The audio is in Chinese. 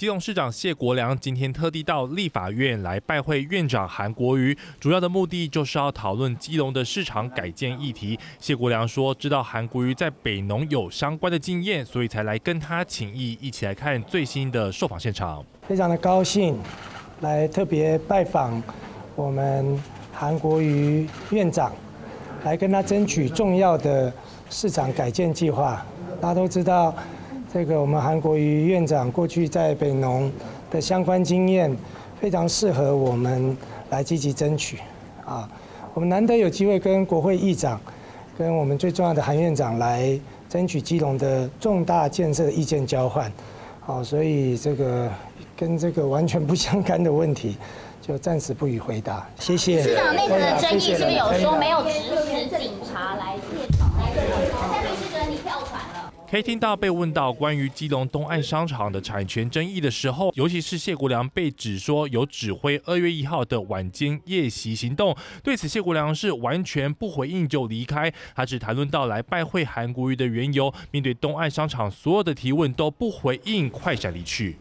基隆市长谢国樑今天特地到立法院来拜会院长韩国瑜，主要的目的就是要讨论基隆的市场改建议题。谢国樑说，知道韩国瑜在北农有相关的经验，所以才来跟他请益。一起来看最新的受访现场。非常的高兴来特别拜访我们韩国瑜院长，来跟他争取重要的市场改建计划。大家都知道。 这个我们韩国瑜院长过去在北农的相关经验，非常适合我们来积极争取。啊，我们难得有机会跟国会议长，跟我们最重要的韩院长来争取基隆的重大建设的意见交换。好，所以这个跟这个完全不相干的问题，就暂时不予回答。谢谢。市长内部的争议是不是有说没有指使警察来介入？ 可以听到被问到关于基隆东岸商场的产权争议的时候，尤其是谢国樑被指说有指挥2月1号的晚间夜袭行动，对此谢国樑是完全不回应就离开，他只谈论到来拜会韩国瑜的缘由，面对东岸商场所有的提问都不回应，快闪离去。